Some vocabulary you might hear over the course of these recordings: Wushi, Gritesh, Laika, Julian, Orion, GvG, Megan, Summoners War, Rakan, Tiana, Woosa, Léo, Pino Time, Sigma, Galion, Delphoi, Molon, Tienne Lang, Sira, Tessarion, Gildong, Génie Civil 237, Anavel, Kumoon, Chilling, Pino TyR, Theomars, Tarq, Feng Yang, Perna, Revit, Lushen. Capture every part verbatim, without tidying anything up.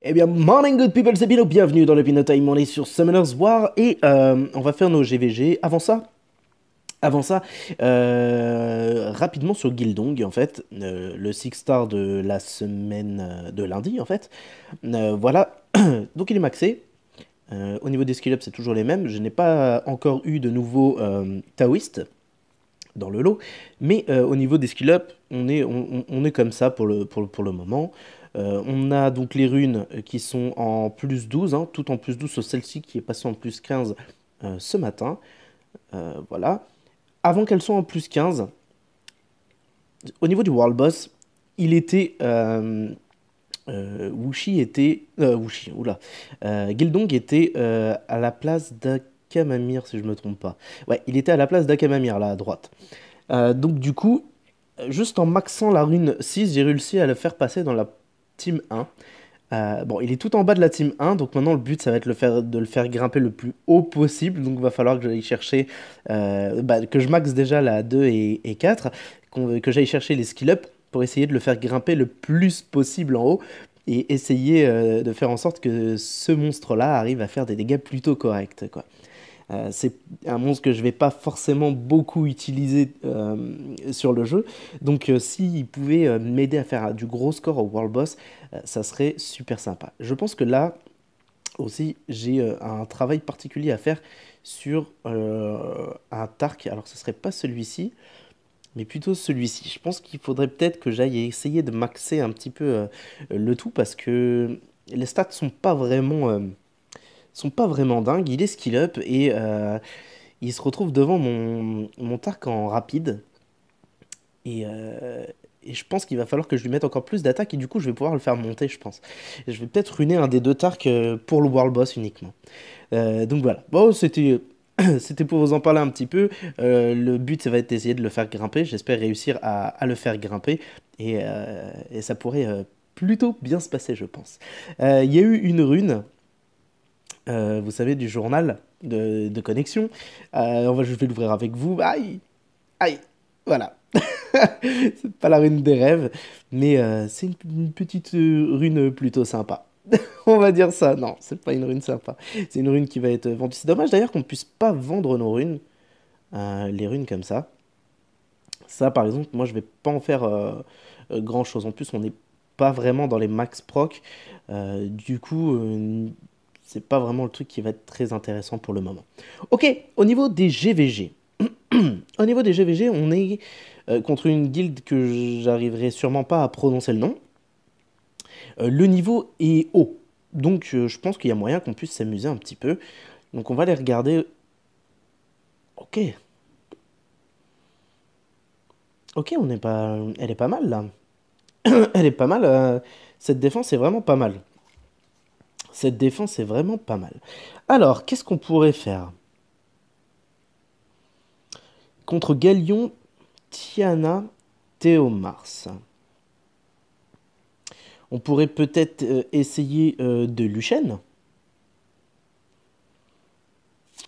Eh bien, morning good people, c'est Pino, bienvenue dans le Pino Time, on est sur Summoners War et euh, on va faire nos G V G. Avant ça, avant ça, euh, rapidement sur Gildong, en fait, euh, le six star de la semaine de lundi, en fait. Euh, voilà, donc il est maxé. Euh, au niveau des skill-ups, c'est toujours les mêmes. Je n'ai pas encore eu de nouveaux euh, taoïstes dans le lot, mais euh, au niveau des skill-ups, on est, on, on est comme ça pour le, pour, pour le moment. Euh, on a donc les runes qui sont en plus douze, hein, tout en plus douze, sauf celle-ci qui est passée en plus quinze euh, ce matin. Euh, voilà. Avant qu'elles soient en plus quinze, au niveau du World Boss, il était... Euh, euh, Wushi était... Euh, Wushi, oula. Euh, Gildong était euh, à la place d'Akamamir, si je ne me trompe pas. Ouais, il était à la place d'Akamamir, là, à droite. Euh, donc, du coup, juste en maxant la rune six, j'ai réussi à le faire passer dans la Team un. Euh, bon, il est tout en bas de la Team un, donc maintenant le but, ça va être le faire, de le faire grimper le plus haut possible. Donc il va falloir que j'aille chercher, euh, bah, que je maxe déjà la deux et, et quatre, qu'on, que j'aille chercher les skill-up pour essayer de le faire grimper le plus possible en haut et essayer euh, de faire en sorte que ce monstre-là arrive à faire des dégâts plutôt corrects, quoi. Euh, c'est un monstre que je ne vais pas forcément beaucoup utiliser euh, sur le jeu, donc euh, s'il pouvait euh, m'aider à faire euh, du gros score au World Boss, euh, ça serait super sympa. Je pense que là aussi j'ai euh, un travail particulier à faire sur euh, un Tarq, alors ce ne serait pas celui-ci, mais plutôt celui-ci. Je pense qu'il faudrait peut-être que j'aille essayer de maxer un petit peu euh, le tout, parce que les stats ne sont pas vraiment... Euh, sont pas vraiment dingues, il est skill up et euh, il se retrouve devant mon, mon Tarq en rapide et, euh, et je pense qu'il va falloir que je lui mette encore plus d'attaque et du coup je vais pouvoir le faire monter, je pense. Je vais peut-être ruiner un des deux Tarq pour le World Boss uniquement. Euh, donc voilà, bon, c'était c'était pour vous en parler un petit peu. Euh, le but, ça va être d'essayer de le faire grimper, j'espère réussir à, à le faire grimper et, euh, et ça pourrait euh, plutôt bien se passer, je pense. Il euh, y a eu une rune, Euh, vous savez, du journal de, de connexion. Euh, on va, je vais l'ouvrir avec vous. Aïe, aïe, voilà. C'est pas la rune des rêves, mais euh, c'est une, une petite euh, rune plutôt sympa. On va dire ça. Non, c'est pas une rune sympa. C'est une rune qui va être vendue. C'est dommage d'ailleurs qu'on ne puisse pas vendre nos runes, euh, les runes comme ça. Ça, par exemple, moi, je vais pas en faire euh, euh, grand-chose. En plus, on n'est pas vraiment dans les max proc. Euh, du coup... Euh, c'est pas vraiment le truc qui va être très intéressant pour le moment. Ok, au niveau des G V G. Au niveau des G V G, on est euh, contre une guilde que j'arriverai sûrement pas à prononcer le nom. Euh, le niveau est haut. Donc euh, je pense qu'il y a moyen qu'on puisse s'amuser un petit peu. Donc on va les regarder. Ok. Ok, on est pas... elle est pas mal là. Elle est pas mal. Euh... Cette défense est vraiment pas mal. Cette défense est vraiment pas mal. Alors, qu'est-ce qu'on pourrait faire ? Contre Galion, Tiana, Theomars. On pourrait peut-être euh, essayer euh, de Lushen.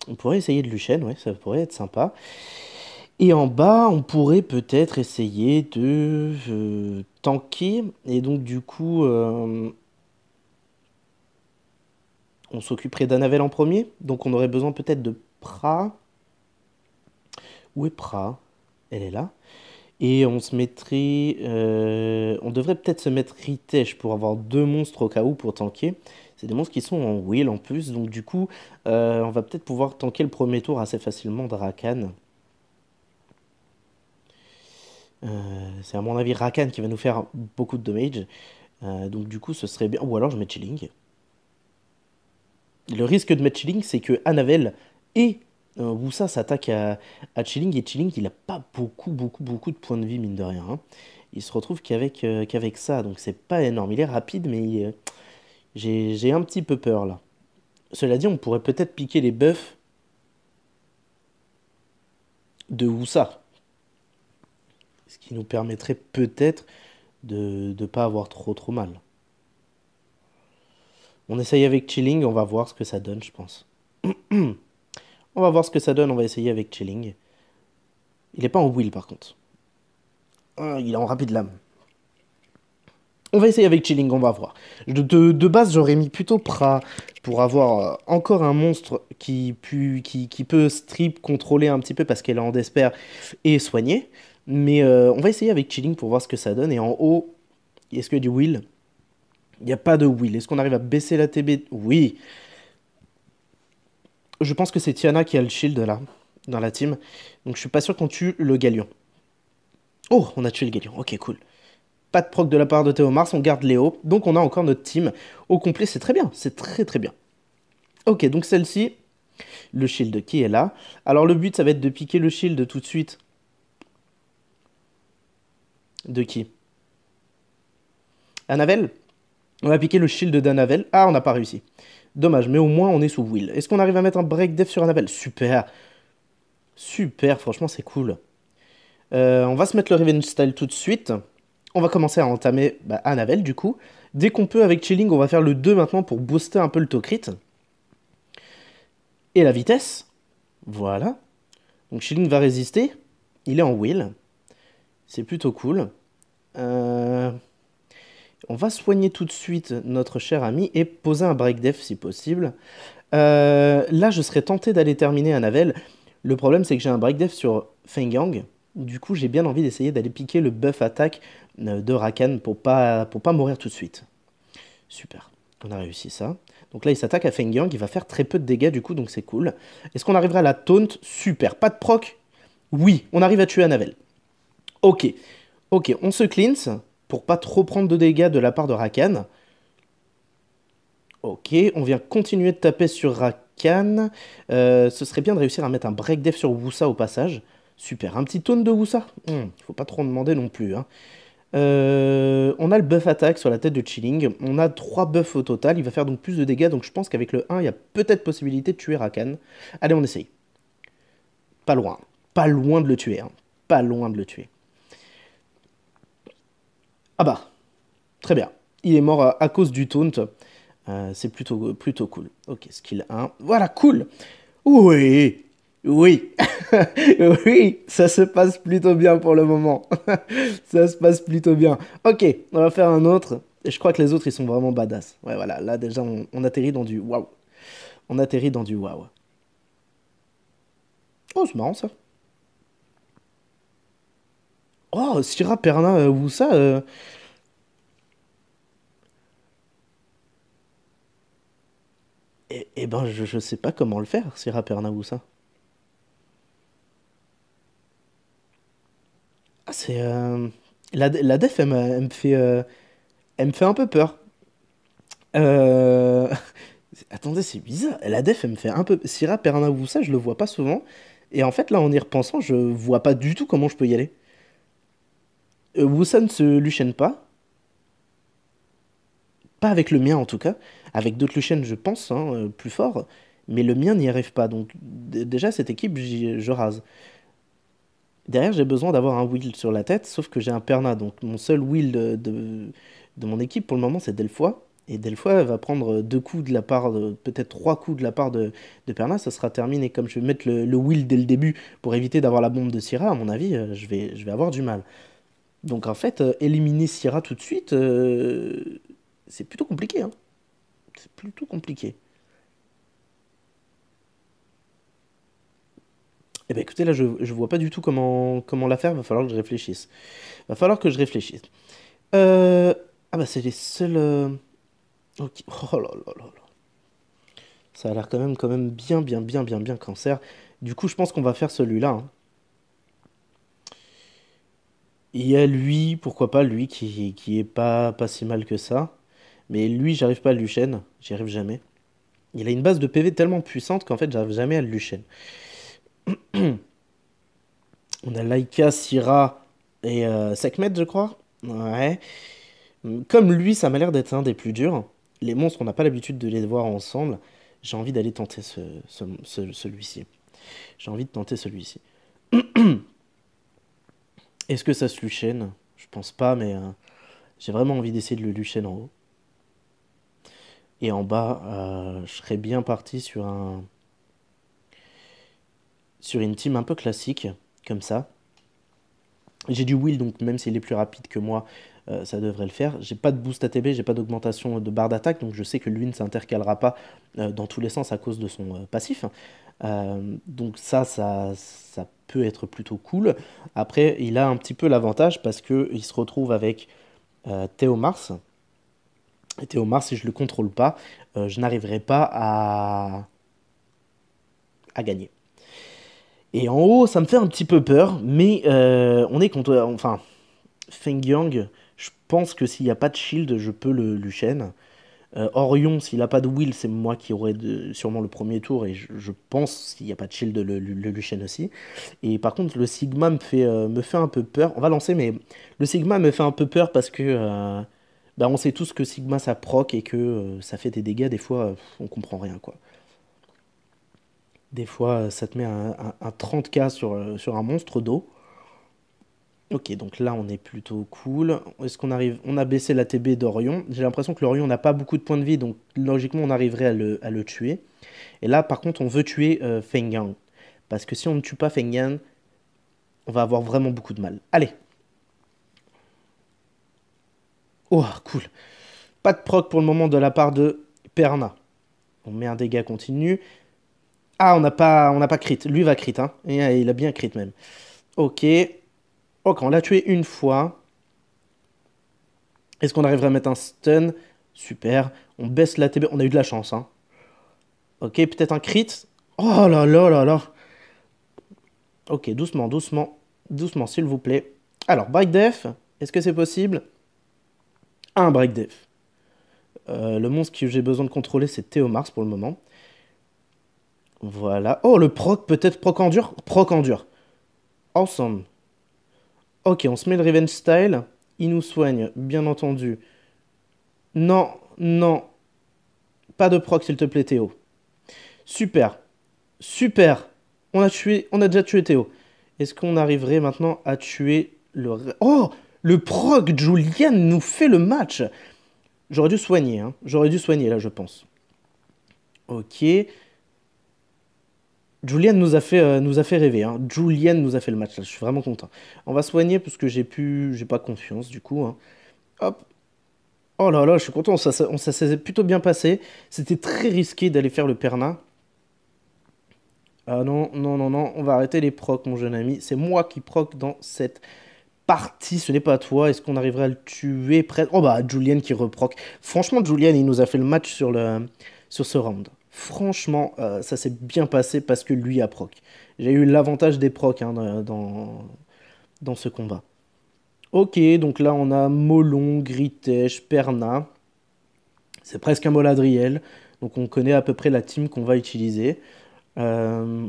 On pourrait essayer de Lushen, ouais, ça pourrait être sympa. Et en bas, on pourrait peut-être essayer de euh, tanker. Et donc, du coup... Euh, on s'occuperait d'Anavel en premier, donc on aurait besoin peut-être de Pra. Où est Pra ? Elle est là. Et on se mettrait... Euh, on devrait peut-être se mettre Gritesh pour avoir deux monstres au cas où pour tanker. C'est des monstres qui sont en wheel en plus, donc du coup, euh, on va peut-être pouvoir tanker le premier tour assez facilement de Rakan. Euh, c'est à mon avis Rakan qui va nous faire beaucoup de damage. Euh, donc du coup, ce serait bien... Ou alors je mets Chilling. Le risque de mettre Chilling, c'est que Anavel et euh, Woosa s'attaquent à, à Chilling. Et Chilling, il n'a pas beaucoup, beaucoup, beaucoup de points de vie, mine de rien. Hein. Il se retrouve qu'avec, euh, qu'avec ça, donc c'est pas énorme. Il est rapide, mais euh, j'ai, j'ai un petit peu peur, là. Cela dit, on pourrait peut-être piquer les buffs de Woosa. Ce qui nous permettrait peut-être de ne pas avoir trop, trop mal. On essaye avec Chilling, on va voir ce que ça donne, je pense. On va voir ce que ça donne, on va essayer avec Chilling. Il n'est pas en wheel, par contre. Ah, il est en rapide lame. On va essayer avec Chilling, on va voir. De, de, de base, j'aurais mis plutôt Pra pour avoir encore un monstre qui, pu, qui, qui peut strip, contrôler un petit peu parce qu'elle est en despair et soigner. Mais euh, on va essayer avec Chilling pour voir ce que ça donne. Et en haut, est-ce qu'il y a du will? Il n'y a pas de will. Est-ce qu'on arrive à baisser la T B? Oui. Je pense que c'est Tiana qui a le shield là, dans la team. Donc je suis pas sûr qu'on tue le Galion. Oh, on a tué le Galion. Ok, cool. Pas de proc de la part de Theomars, on garde Léo. Donc on a encore notre team au complet. C'est très bien, c'est très très bien. Ok, donc celle-ci, le shield qui est là. Alors le but, ça va être de piquer le shield tout de suite. De qui? Anavel? On va piquer le shield d'Anavel. Ah, on n'a pas réussi. Dommage, mais au moins on est sous Will. Est-ce qu'on arrive à mettre un break def sur Anavel? Super. Super, franchement c'est cool. Euh, on va se mettre le revenge style tout de suite. On va commencer à entamer bah, Anavel du coup. Dès qu'on peut avec Chilling, on va faire le deux maintenant pour booster un peu le taux crit. Et la vitesse. Voilà. Donc Chilling va résister. Il est en wheel. C'est plutôt cool. Euh... On va soigner tout de suite notre cher ami et poser un break def si possible. Euh... Là, je serais tenté d'aller terminer Anavel. Le problème, c'est que j'ai un break def sur Feng Yang. Du coup, j'ai bien envie d'essayer d'aller piquer le buff attaque de Rakan pour pas, pour pas mourir tout de suite. Super, on a réussi ça. Donc là, il s'attaque à Feng Yang, il va faire très peu de dégâts du coup, donc c'est cool. Est-ce qu'on arrivera à la taunt? Super, pas de proc? Oui, on arrive à tuer Anavel. Ok, ok, on se cleanse pour pas trop prendre de dégâts de la part de Rakan. Ok, on vient continuer de taper sur Rakan. Euh, ce serait bien de réussir à mettre un break def sur Woosa au passage. Super, un petit taunt de Woosa. Il hmm, faut pas trop en demander non plus. Hein. Euh, on a le buff attaque sur la tête de Chilling. On a trois buffs au total. Il va faire donc plus de dégâts. Donc je pense qu'avec le un, il y a peut-être possibilité de tuer Rakan. Allez, on essaye. Pas loin. Pas loin de le tuer. Hein. Pas loin de le tuer. Ah bah. Très bien. Il est mort à cause du taunt. Euh, C'est plutôt, plutôt cool. Ok, skill un. Voilà, cool. Oui. Oui, oui, ça se passe plutôt bien pour le moment. Ça se passe plutôt bien. Ok, on va faire un autre. Et je crois que les autres, ils sont vraiment badass. Ouais, voilà, là déjà, on, on atterrit dans du waouh. On atterrit dans du waouh. Oh, c'est marrant ça. Oh, Sira, Perna, euh, Woosa. Euh... Eh, eh ben, je, je sais pas comment le faire, Sira, Perna, Woosa. C'est euh... la, la def, elle, elle, me fait, euh... elle me fait un peu peur. Euh... Attendez, c'est bizarre. La def, elle me fait un peu... Sira, Perna, Woosa, je le vois pas souvent. Et en fait, là, en y repensant, je vois pas du tout comment je peux y aller. Euh, Woosa ne se Lushen pas. Pas avec le mien, en tout cas. Avec d'autres Lushen, je pense, hein, euh, plus fort. Mais le mien n'y arrive pas. Donc, déjà, cette équipe, je rase. Derrière, j'ai besoin d'avoir un will sur la tête, sauf que j'ai un Perna. Donc, mon seul will de, de, de mon équipe, pour le moment, c'est Delphoi. Et Delphoi va prendre deux coups de la part, peut-être trois coups de la part de, de Perna. Ça sera terminé. Comme je vais mettre le, le will dès le début pour éviter d'avoir la bombe de Sira, à mon avis, je vais, je vais avoir du mal. Donc, en fait, éliminer Sira tout de suite, euh, c'est plutôt compliqué. Hein. C'est plutôt compliqué. Eh bien, écoutez, là, je ne vois pas du tout comment, comment la faire. Va falloir que je réfléchisse. Va falloir que je réfléchisse. Euh... Ah bah, c'est les seuls... Euh... Ok. Oh là là là là. Ça a l'air quand même, quand même bien, bien, bien, bien, bien cancer. Du coup, je pense qu'on va faire celui-là. Hein. Il y a lui, pourquoi pas, lui, qui, qui est pas, pas si mal que ça. Mais lui, j'arrive pas à le Lushen. J'y arrive jamais. Il a une base de P V tellement puissante qu'en fait, j'arrive jamais à le Lushen. On a Laika, Sira et euh, Sekhmet, je crois. Ouais. Comme lui, ça m'a l'air d'être un des plus durs. Les monstres, on n'a pas l'habitude de les voir ensemble. J'ai envie d'aller tenter ce, ce, ce, celui-ci. J'ai envie de tenter celui-ci. Est-ce que ça se Lushen? Je pense pas, mais euh, j'ai vraiment envie d'essayer de le Lushen en haut. Et en bas, euh, je serais bien parti sur un... sur une team un peu classique, comme ça. J'ai du will, donc même s'il est plus rapide que moi, euh, ça devrait le faire. J'ai pas de boost A T B, j'ai pas d'augmentation de barre d'attaque, donc je sais que lui ne s'intercalera pas euh, dans tous les sens à cause de son euh, passif. Euh, donc ça, ça, ça peut être plutôt cool. Après, il a un petit peu l'avantage parce qu'il se retrouve avec euh, Theomars. Et Theomars, si je le contrôle pas, euh, je n'arriverai pas à... à gagner. Et en haut, ça me fait un petit peu peur, mais euh, on est contre... Enfin, Feng Yang, je pense que s'il n'y a pas de shield, je peux le Lushen. Euh, Orion, s'il n'a pas de will, c'est moi qui aurai de, sûrement le premier tour, et je, je pense, s'il n'y a pas de shield, le, le, le Lushen aussi. Et par contre, le Sigma me fait, euh, me fait un peu peur. On va lancer, mais le Sigma me fait un peu peur parce que... Euh, bah, on sait tous que Sigma, ça proc et que euh, ça fait des dégâts, des fois, euh, on comprend rien, quoi. Des fois, ça te met un, un, un trente k sur, sur un monstre d'eau. Ok, donc là, on est plutôt cool. Est-ce qu'on arrive... On a baissé la T B d'Orion. J'ai l'impression que l'Orion n'a pas beaucoup de points de vie, donc logiquement, on arriverait à le, à le tuer. Et là, par contre, on veut tuer euh, Feng Yang. Parce que si on ne tue pas Feng Yang, on va avoir vraiment beaucoup de mal. Allez! Oh, cool! Pas de proc pour le moment de la part de Perna. On met un dégât continu... Ah, on n'a pas, pas crit. Lui va crit, hein. Et il a bien crit, même. Ok. Ok, on l'a tué une fois. Est-ce qu'on arriverait à mettre un stun? Super. On baisse la T B. On a eu de la chance, hein. Ok, peut-être un crit. Oh là là là là. Ok, doucement, doucement. Doucement, s'il vous plaît. Alors, break def. Est-ce que c'est possible? Un break def. Euh, le monstre que j'ai besoin de contrôler, c'est Theomars pour le moment. Voilà. Oh, le proc, peut-être proc en dur. Proc en dur. Awesome. Ok, on se met le Revenge Style. Il nous soigne, bien entendu. Non, non. Pas de proc, s'il te plaît, Théo. Super. Super. On a tué, on a déjà tué Théo. Est-ce qu'on arriverait maintenant à tuer le... Oh, le proc Julian nous fait le match. J'aurais dû soigner, hein. J'aurais dû soigner, là, je pense. Ok... Julian nous a fait, euh, nous a fait rêver, hein. Julian nous a fait le match, là. Je suis vraiment content. On va soigner parce que j'ai pu... j'ai pas confiance du coup. Hein. Hop. Oh là là, je suis content, ça, ça, ça s'est plutôt bien passé. C'était très risqué d'aller faire le Perna. Ah non, non, non, non, on va arrêter les procs, mon jeune ami. C'est moi qui proc dans cette partie, ce n'est pas toi. Est-ce qu'on arriverait à le tuer près... Oh bah, Julian qui reproc. Franchement, Julian, il nous a fait le match sur, le... sur ce round. Franchement, euh, ça s'est bien passé parce que lui a proc. J'ai eu l'avantage des procs, hein, dans, dans ce combat. Ok, donc là on a Molon, Gritesh, Perna. C'est presque un Moladriel. Donc on connaît à peu près la team qu'on va utiliser. Euh...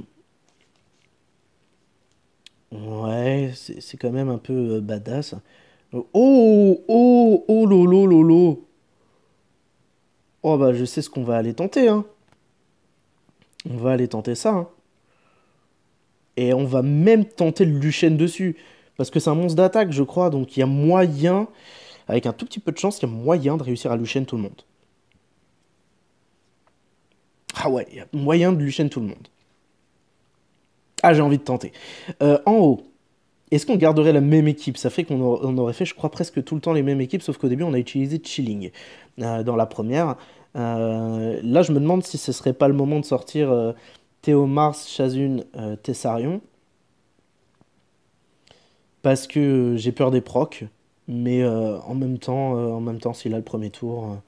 Ouais, c'est quand même un peu badass. Oh, oh, oh, lolo, lolo. Oh bah je sais ce qu'on va aller tenter, hein. On va aller tenter ça. Hein. Et on va même tenter le Lushen dessus. Parce que c'est un monstre d'attaque, je crois. Donc il y a moyen, avec un tout petit peu de chance, il y a moyen de réussir à Lushen tout le monde. Ah ouais, il y a moyen de Lushen tout le monde. Ah, j'ai envie de tenter. Euh, en haut, est-ce qu'on garderait la même équipe? Ça fait qu'on aurait fait, je crois, presque tout le temps les mêmes équipes. Sauf qu'au début, on a utilisé Chilling euh, dans la première... Euh, là, je me demande si ce serait pas le moment de sortir euh, Theomars, Chasune, euh, Tessarion. Parce que euh, j'ai peur des procs. Mais euh, en même temps, euh, en même temps, s'il a le premier tour,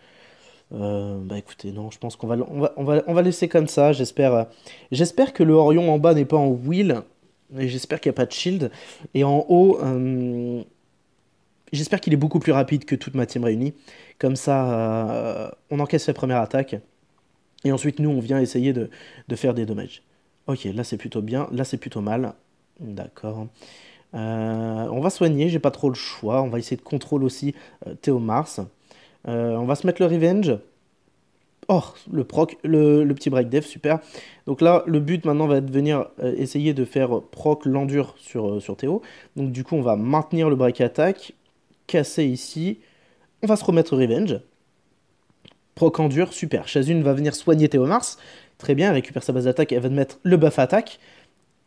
euh, bah écoutez, non, je pense qu'on va, on va, on va, on va laisser comme ça. J'espère, euh, j'espère que le Orion en bas n'est pas en wheel. Et j'espère qu'il n'y a pas de shield. Et en haut, euh, j'espère qu'il est beaucoup plus rapide que toute ma team réunie. Comme ça, euh, on encaisse la première attaque. Et ensuite, nous, on vient essayer de, de faire des dommages. Ok, là, c'est plutôt bien. Là, c'est plutôt mal. D'accord. Euh, on va soigner. J'ai pas trop le choix. On va essayer de contrôle aussi euh, Theomars. Euh, on va se mettre le revenge. Oh, le proc, le, le petit break def, super. Donc là, le but maintenant va devenir euh, essayer de faire proc l'endure sur, euh, sur Théo. Donc du coup, on va maintenir le break attaque. Casser ici. On va se remettre revenge. Proc en dur, super. Chasune va venir soigner Theomars. Très bien, elle récupère sa base d'attaque. Elle va mettre le buff attaque.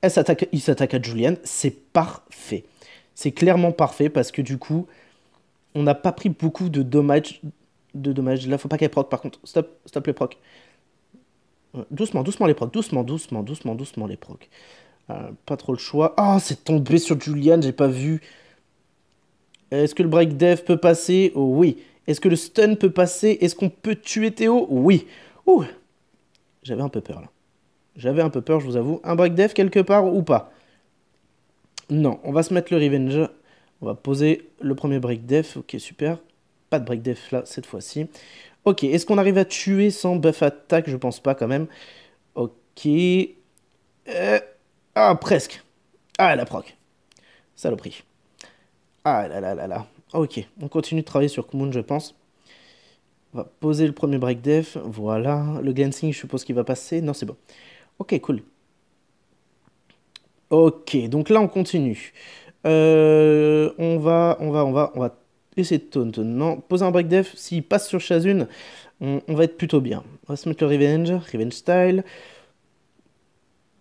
Elle s'attaque, il s'attaque à Julian. C'est parfait. C'est clairement parfait parce que du coup, on n'a pas pris beaucoup de dommages. De dommages. Là, faut pas qu'elle proc, par contre. Stop, stop les procs. Doucement, doucement les procs. Doucement, doucement, doucement, doucement les procs. Euh, pas trop le choix. Oh, c'est tombé sur Julian, j'ai pas vu. Est-ce que le break dev peut passer? Oh oui. Est-ce que le stun peut passer? Est-ce qu'on peut tuer Théo? Oui. Ouh. J'avais un peu peur là. J'avais un peu peur, je vous avoue. Un break dev quelque part ou pas? Non, on va se mettre le revenge. On va poser le premier break def. Ok, super. Pas de break def là, cette fois-ci. Ok, est-ce qu'on arrive à tuer sans buff attaque? Je pense pas, quand même. Ok. Euh... Ah, presque. Ah, la proc. Saloperie. Ah là là là là. Ok, on continue de travailler sur Kumoon, je pense. On va poser le premier break def. Voilà. Le glancing, je suppose qu'il va passer. Non, c'est bon. Ok, cool. Ok, donc là, on continue. Euh, on va, on va, on va, on va essayer de taunt. Non, poser un break def, s'il passe sur Chasune, on, on va être plutôt bien. On va se mettre le revenge, revenge style.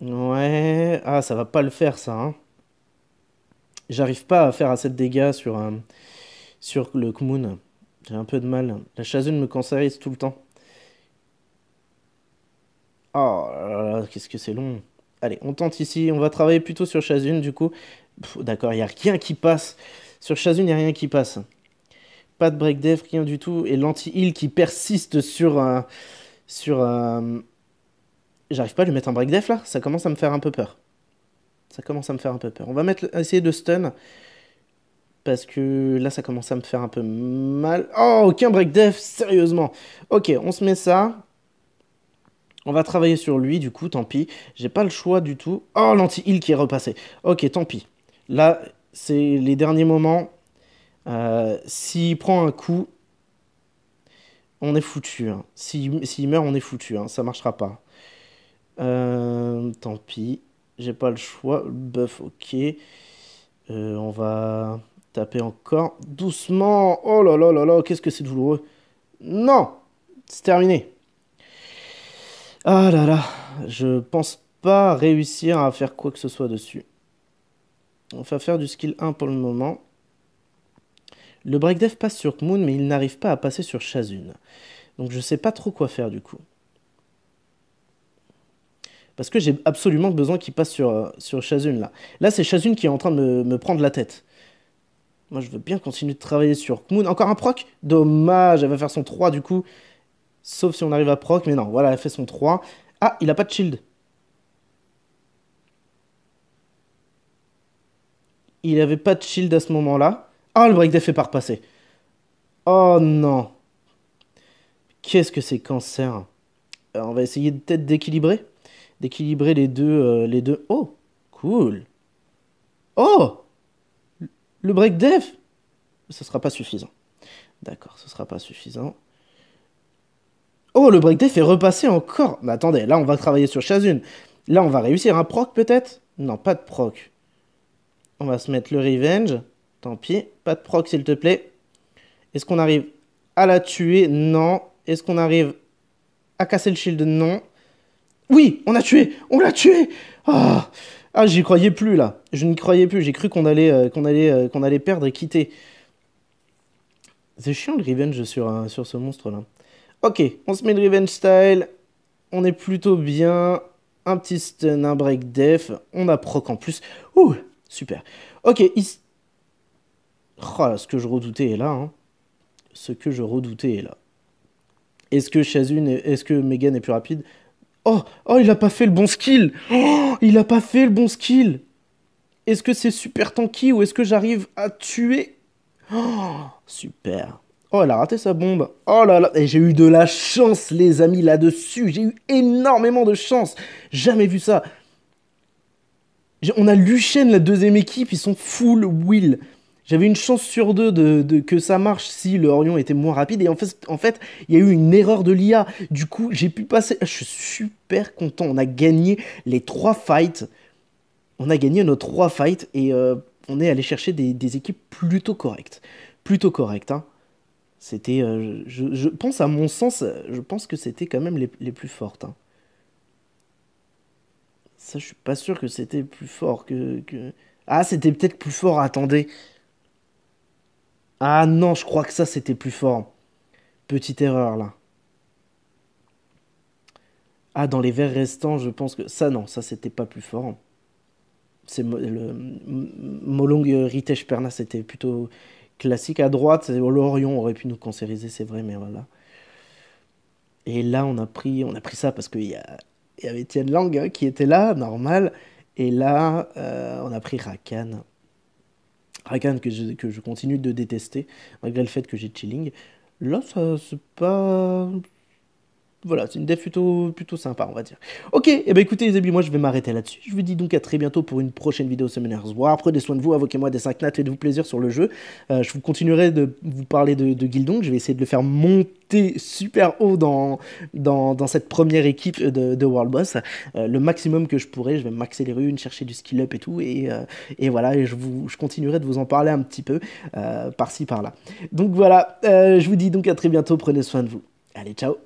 Ouais, ah ça va pas le faire ça. Hein. J'arrive pas à faire assez de dégâts sur, euh, sur le Kumoon. J'ai un peu de mal. La Chasune me cancérise tout le temps. Oh là là, qu'est-ce que c'est long. Allez, on tente ici, on va travailler plutôt sur Chasune du coup. D'accord, il n'y a rien qui passe. Sur Chasune, il n'y a rien qui passe. Pas de break def, rien du tout. Et l'anti-heal qui persiste sur... Euh, sur euh... J'arrive pas à lui mettre un break def, là. Ça commence à me faire un peu peur. Ça commence à me faire un peu peur. On va mettre, essayer de stun. Parce que là, ça commence à me faire un peu mal. Oh, aucun break def, sérieusement. Ok, on se met ça. On va travailler sur lui, du coup, tant pis. J'ai pas le choix du tout. Oh, l'anti-heal qui est repassé. Ok, tant pis. Là, c'est les derniers moments. Euh, s'il prend un coup, on est foutu. Hein. S'il, s'il meurt, on est foutu. Hein. Ça marchera pas. Euh, tant pis. J'ai pas le choix. Buff, ok. Euh, on va taper encore. Doucement. Oh là là là là. Qu'est-ce que c'est douloureux. Non. C'est terminé. Ah là là. Je pense pas réussir à faire quoi que ce soit dessus. On va faire du skill un pour le moment. Le break def passe sur Kumoon, mais il n'arrive pas à passer sur Chasune. Donc je sais pas trop quoi faire du coup. Parce que j'ai absolument besoin qu'il passe sur, sur Chasune là. Là c'est Chasune qui est en train de me, me prendre la tête. Moi je veux bien continuer de travailler sur Kumoon. Encore un proc? Dommage, elle va faire son trois du coup. Sauf si on arrive à proc, mais non, voilà, elle fait son trois. Ah, il a pas de shield. Il avait pas de shield à ce moment-là. Ah, le break def est pas repassé. Oh non. Qu'est-ce que c'est cancer. Alors, on va essayer peut-être d'équilibrer. D'équilibrer les deux, euh, les deux. Oh, cool. Oh, le break def. Ce sera pas suffisant. D'accord, ce sera pas suffisant. Oh, le break def est repassé encore. Mais attendez, là on va travailler sur Chasune. Là on va réussir un proc peut-être. Non, pas de proc. On va se mettre le revenge. Tant pis. Pas de proc, s'il te plaît. Est-ce qu'on arrive à la tuer? Non. Est-ce qu'on arrive à casser le shield? Non. Oui, on a tué. On l'a tué. Oh. Ah, j'y croyais plus, là. Je n'y croyais plus. J'ai cru qu'on allait, euh, qu'on allait, euh, qu'on allait perdre et quitter. C'est chiant, le revenge sur, euh, sur ce monstre-là. Ok, on se met le revenge style. On est plutôt bien. Un petit stun, un break def. On a proc en plus. Ouh. Super. Ok, il... oh, là, ce que je redoutais est là. Hein. Ce que je redoutais est là. Est-ce que Chasune, est... est-ce que Megan est plus rapide? Oh, oh, il a pas fait le bon skill. Oh, il a pas fait le bon skill. Est-ce que c'est super tanky ou est-ce que j'arrive à tuer? Oh, super. Oh, elle a raté sa bombe. Oh là là. Et j'ai eu de la chance, les amis, là-dessus. J'ai eu énormément de chance. Jamais vu ça. On a Lushen, la deuxième équipe, ils sont full wheel. J'avais une chance sur deux de, de, que ça marche si le Orion était moins rapide. Et en fait, en fait, il y a eu une erreur de l'I A. Du coup, j'ai pu passer... Je suis super content. On a gagné les trois fights. On a gagné nos trois fights. Et euh, on est allé chercher des, des équipes plutôt correctes. Plutôt correctes. Hein. C'était... Euh, je, je pense, à mon sens, je pense que c'était quand même les, les plus fortes. Hein. Ça, je suis pas sûr que c'était plus fort que... que... Ah, c'était peut-être plus fort, attendez. Ah non, je crois que ça, c'était plus fort. Petite erreur, là. Ah, dans les verres restants, je pense que... Ça, non, ça, c'était pas plus fort. C'est le Molong, Gritesh, Perna, c'était plutôt classique. À droite, l'Orion aurait pu nous cancériser, c'est vrai, mais voilà. Et là, on a pris, on a pris ça parce qu'il y, a... y avait Tienne Lang hein, qui était là, normal. Et là, euh, on a pris Rakan. Rakan que je, que je continue de détester, malgré le fait que j'ai Chilling. Là, ça, c'est pas... Voilà, c'est une dev plutôt, plutôt sympa, on va dire. Ok, et eh ben écoutez les amis, moi je vais m'arrêter là-dessus. Je vous dis donc à très bientôt pour une prochaine vidéo Summoners War. Prenez soin de vous, invoquez-moi des cinq nattes, faites-vous plaisir sur le jeu. Euh, je vous continuerai de vous parler de, de Gildong. Je vais essayer de le faire monter super haut dans, dans, dans cette première équipe de, de World Boss. Euh, le maximum que je pourrai, je vais maxer les runes, chercher du skill-up et tout. Et, euh, et voilà, et je, vous, je continuerai de vous en parler un petit peu euh, par-ci, par-là. Donc voilà, euh, je vous dis donc à très bientôt, prenez soin de vous. Allez, ciao.